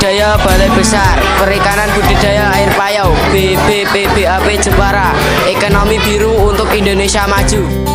Budidaya Balai Besar Perikanan Budidaya Air Payau BBPBAP Jepara. Ekonomi biru untuk Indonesia maju.